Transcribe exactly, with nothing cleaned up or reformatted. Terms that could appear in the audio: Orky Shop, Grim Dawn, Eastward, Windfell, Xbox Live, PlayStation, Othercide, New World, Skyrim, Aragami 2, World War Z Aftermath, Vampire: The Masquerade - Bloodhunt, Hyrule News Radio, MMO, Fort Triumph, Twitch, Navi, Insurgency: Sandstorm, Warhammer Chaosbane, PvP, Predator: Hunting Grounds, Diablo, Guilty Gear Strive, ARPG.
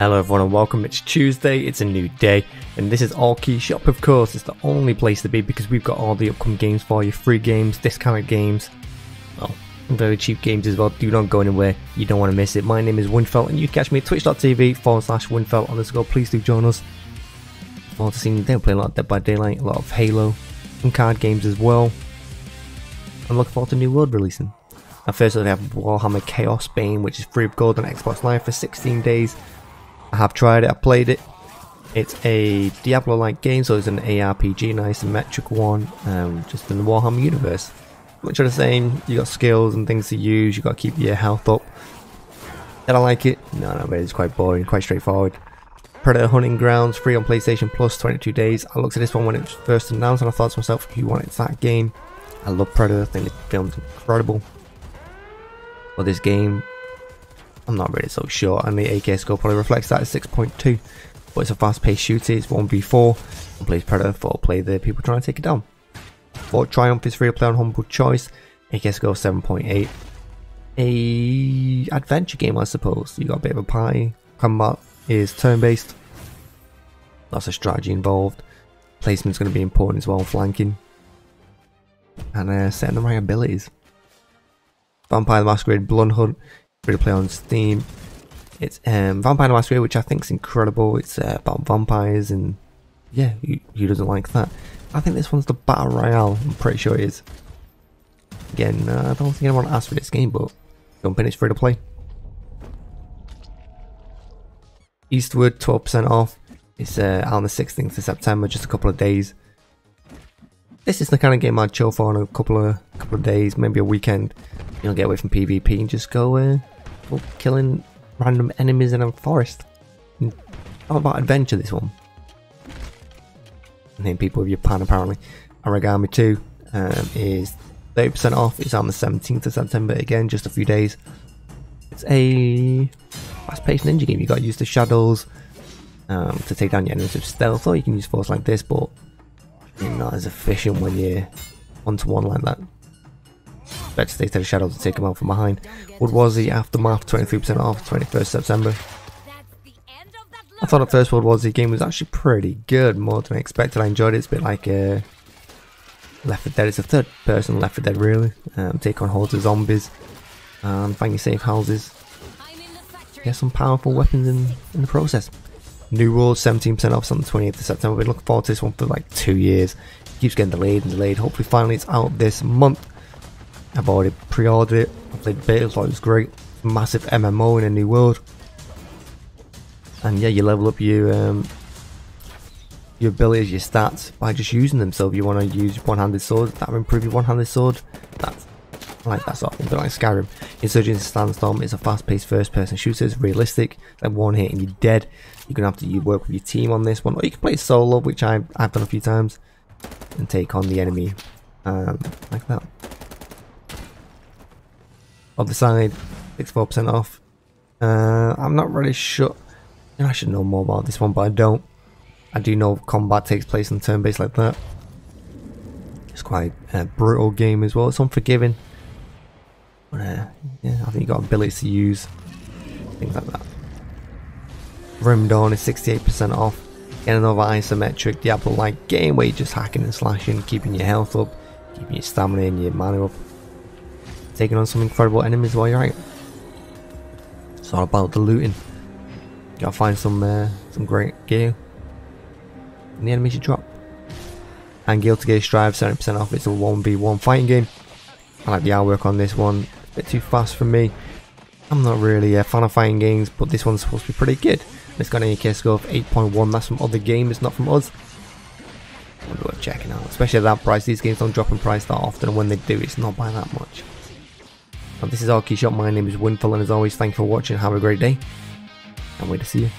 Hello everyone and welcome, it's Tuesday, it's a new day, and this is Orky Shop of course. It's the only place to be because we've got all the upcoming games for you, free games, discounted games, well, very cheap games as well. Do not go anywhere, you don't want to miss it. My name is Windfell and you can catch me at twitch.tv forward slash Windfell underscore, please do join us. I've also seen you there, play a lot of Dead by Daylight, a lot of Halo, some card games as well. I'm looking forward to New World releasing. Now first we have Warhammer Chaosbane, which is free of gold on Xbox Live for sixteen days. I have tried it, I played it. It's a Diablo-like game, so it's an A R P G, an isometric one, um, just in the Warhammer universe. Much of the same, you got skills and things to use, you got to keep your health up. Did I like it? No, no, but it's quite boring, quite straightforward. Predator: Hunting Grounds, free on PlayStation Plus, twenty-two days. I looked at this one when it was first announced and I thought to myself, who wanted that game? I love Predator, I think the film's incredible. Well, this game, I'm not really so sure, and the A K score probably reflects that at six point two, but it's a fast-paced shooter. It's one v four, one plays Predator, four play the people trying to take it down. Fort Triumph is free to play on Humble Choice, A K score seven point eight, a adventure game I suppose, you got a bit of a party. Combat is turn-based, lots of strategy involved, placement's going to be important as well, flanking, and uh, setting the right abilities. Vampire: The Masquerade - Bloodhunt, free to play on Steam. It's um, Vampire: The Masquerade, which I think is incredible. It's uh, about vampires, and yeah, who, who doesn't like that? I think this one's the Battle Royale, I'm pretty sure it is. Again, uh, I don't think anyone asked for this game, but jump in, it's free to play. Eastward, twelve percent off. It's uh, out on the sixteenth of September, just a couple of days. This is the kind of game I'd chill for in a couple of couple of days, maybe a weekend. You know, get away from PvP and just go, uh, go killing random enemies in a forest. And all about adventure, this one. And hitting people with your pan, apparently. Aragami two um, is thirty percent off. It's on the seventeenth of September, again, just a few days. It's a fast-paced ninja game. You got to use the shadows um, to take down your enemies with stealth, or you can use force like this, but you're not as efficient when you're one-to-one like that. Better stay to the shadows and take them out from behind. World War Z Aftermath, twenty-three percent off, twenty-first of September. I thought the first World War Z game was actually pretty good, more than I expected. I enjoyed it. It's a bit like uh, Left four Dead. It's a third person Left four Dead, really. Um, take on hordes of zombies and find your safe houses. Get some powerful weapons in, in the process. New World, seventeen percent off, on the twentieth of September. We've been looking forward to this one for like two years. It keeps getting delayed and delayed. Hopefully, finally, it's out this month. I've already pre-ordered it, I played a bit, I thought it was great. Massive M M O in a new world. And yeah, you level up your um, your abilities, your stats, by just using them. So if you want to use one-handed sword, that will improve your one-handed sword. That's like that sort of thing, but like Skyrim. Insurgency: Sandstorm is a fast-paced first-person shooter. It's realistic. It's like one hit and you're dead. You're going to have to work with your team on this one. Or you can play solo, which I've, I've done a few times, and take on the enemy um, like that. Othercide, sixty-four percent off. Uh, I'm not really sure. I should know more about this one, but I don't. I do know combat takes place on turn-based like that. It's quite a brutal game as well. It's unforgiving. But uh, yeah, I think you got abilities to use, things like that. Grim Dawn is sixty-eight percent off. Again, another isometric Diablo-like game where you're just hacking and slashing, keeping your health up, keeping your stamina and your mana up. Taking on some incredible enemies while you're out. It's all about the looting. Gotta find some uh, some great gear. And the enemies you drop. And Guilty Gear Strive, seventy percent off. It's a one v one fighting game. I like the artwork on this one. A bit too fast for me. I'm not really a fan of fighting games, but this one's supposed to be pretty good. And it's got an A K score of eight point one. That's from other games, it's not from us. Wonder what checking out. Especially at that price. These games don't drop in price that often, and when they do, it's not by that much. This is Orky Shop, my name is Windfell, and as always, thank you for watching, have a great day, and wait to see you.